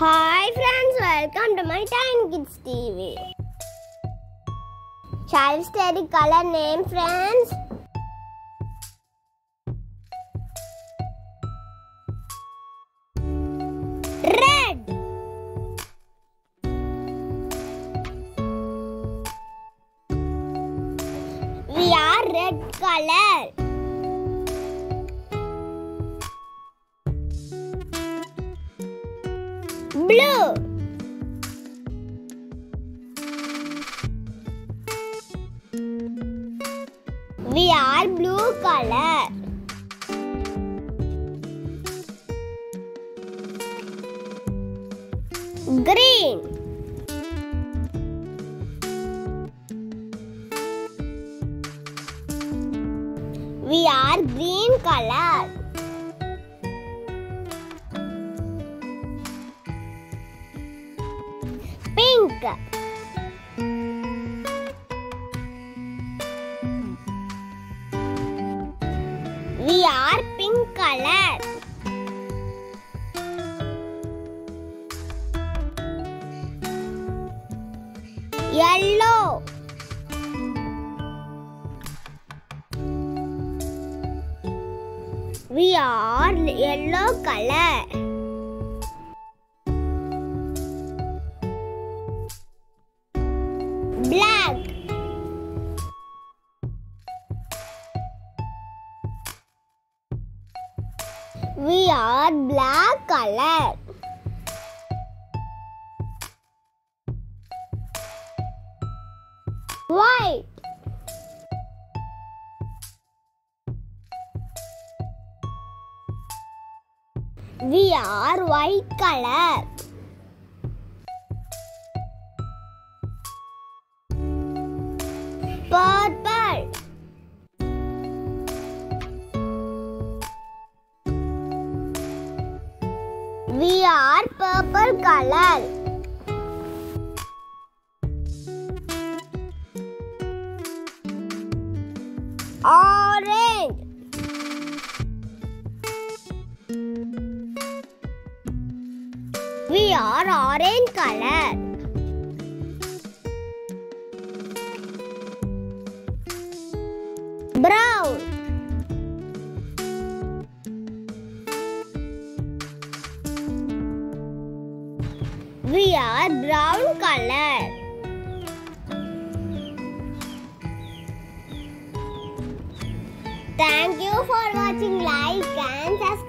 Hi friends, welcome to my Tiny KidZ TV. Shall we study color name, friends? Red. We are red color. Blue. We are blue color. Green. We are green color. Pink. We are pink color. Yellow. We are yellow color. Black. We are black color. White. We are white color. Purple. We are purple color. Orange. We are orange color. Brown. We are brown color. Thank you for watching. Like and subscribe.